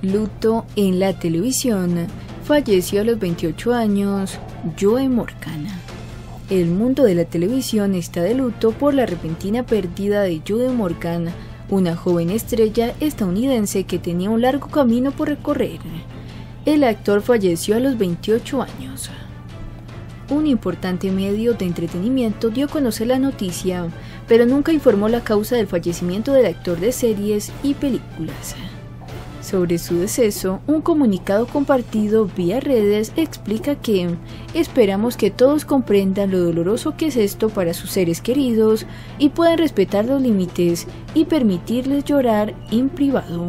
Luto en la televisión. Falleció a los 28 años Joey Morgan. El mundo de la televisión está de luto por la repentina pérdida de Zoe Morgan, una joven estrella estadounidense que tenía un largo camino por recorrer. El actor falleció a los 28 años. Un importante medio de entretenimiento dio a conocer la noticia, pero nunca informó la causa del fallecimiento del actor de series y películas. Sobre su deceso, un comunicado compartido vía redes explica que esperamos que todos comprendan lo doloroso que es esto para sus seres queridos y puedan respetar los límites y permitirles llorar en privado.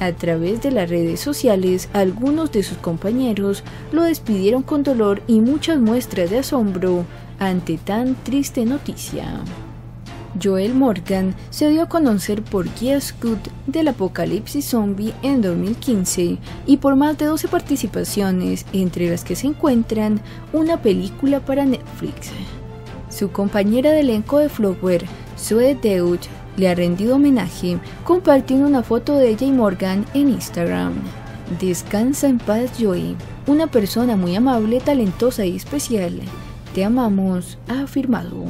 A través de las redes sociales, algunos de sus compañeros lo despidieron con dolor y muchas muestras de asombro ante tan triste noticia. Joey Morgan se dio a conocer por Gear del Apocalipsis Zombie en 2015 y por más de 12 participaciones, entre las que se encuentran una película para Netflix. Su compañera de elenco de Flower, Zoe Deutsch, le ha rendido homenaje compartiendo una foto de ella y Morgan en Instagram. Descansa en paz, Joey, una persona muy amable, talentosa y especial. Te amamos, ha afirmado.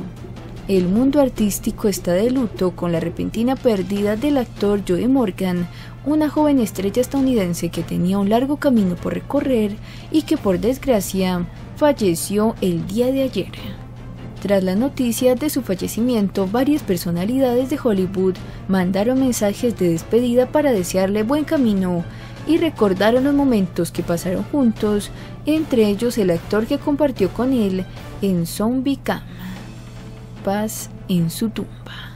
El mundo artístico está de luto con la repentina pérdida del actor Joey Morgan, una joven estrella estadounidense que tenía un largo camino por recorrer y que por desgracia falleció el día de ayer. Tras la noticia de su fallecimiento, varias personalidades de Hollywood mandaron mensajes de despedida para desearle buen camino y recordaron los momentos que pasaron juntos, entre ellos el actor que compartió con él en Zombie Camp. Paz en su tumba.